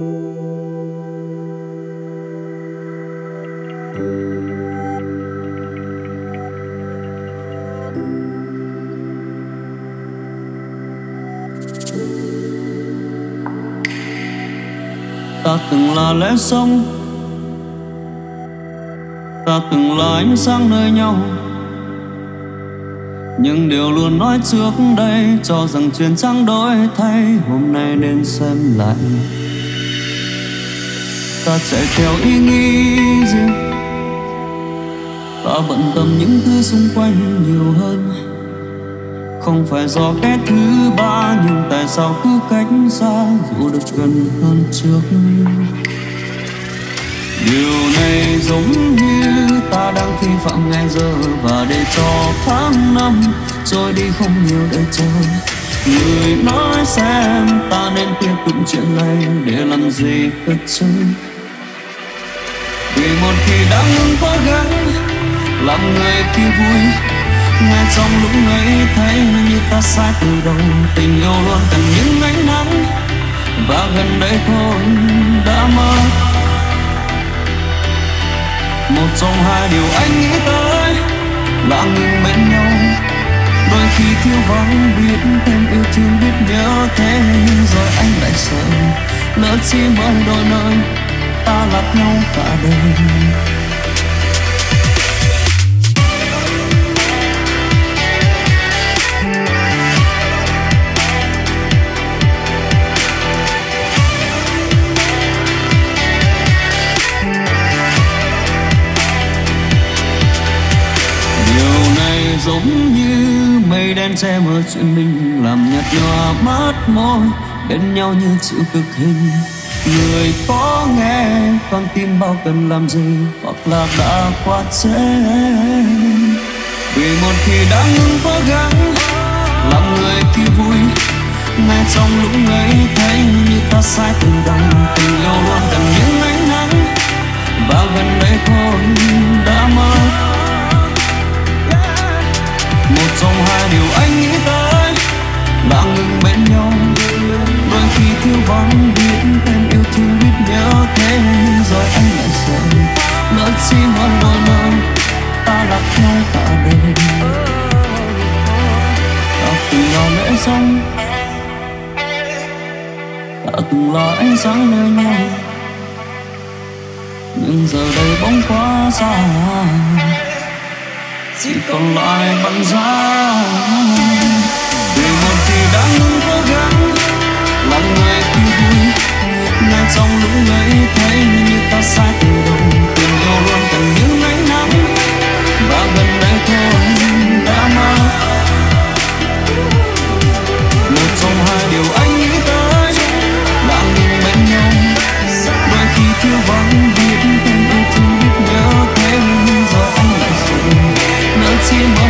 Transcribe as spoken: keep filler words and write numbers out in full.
Ta từng là lẽ sống, ta từng là ánh sáng nơi nhau, nhưng điều luôn nói trước đây cho rằng chuyện chẳng đổi thay. Hôm nay nên xem lại, ta chạy theo ý nghĩ riêng, ta bận tâm những thứ xung quanh nhiều hơn. Không phải do cái thứ ba, nhưng tại sao cứ cách xa dù được gần hơn trước. Điều này giống như ta đang vi phạm ngày giờ, và để cho tháng năm trôi đi không nhiều để chờ. Người nói xem ta nên tiếp tục chuyện này để làm gì cơ chứ. Vì một khi đã ngừng cố gắng làm người kia vui, ngay trong lúc ấy thấy như ta sai từ đầu. Tình yêu luôn cần những ánh nắng, và gần đây thôi đã mơ. Một trong hai điều anh nghĩ tới là ngừng bên nhau. Đôi khi thiếu vắng biết thêm yêu thương, biết nhớ thế, nhưng rồi anh lại sợ. Lỡ chi mới đôi nơi ta lạc nhau cả đời. Giống như mây đen che mờ chuyện mình, làm nhạt nhòa mắt môi, bên nhau như chịu cực hình. Người có nghe con tim bao cần làm gì, hoặc là đã quá trễ. Vì một khi đã ngừng cố gắng làm người kia vui, ngay trong lúc ấy thấy như ta sai từ đầu. Tình yêu luôn cần những ánh nắng, và gần đây thôi đã mất. Một trong hai điều anh nghĩ tới là ngừng bên nhau. Đôi khi thiếu vắng biết em yêu thương, biết nhớ thế, nhưng rồi anh lại sợ. Lỡ chi mỗi đôi nơi ta lạc nhau cả đời. Ta từng là lẽ sống, ta từng là ánh sáng nơi nhau, nhưng giờ đây bóng quá xa, chỉ còn lại băng giá. Vì một khi đã ngừng cố gắng làm người kia vui, ngay trong lúc ấy thấy như ta sai từ đầu. Tình yêu luôn cần những ánh nắng, và gần đây thôi đã mơ. Một trong hai điều anh nghĩ tới là ngừng bên nhau. Đôi khi thiếu vắng biết em yêu thương, biết nhớ thế, nhưng giờ anh lại sợ. Hãy subscribe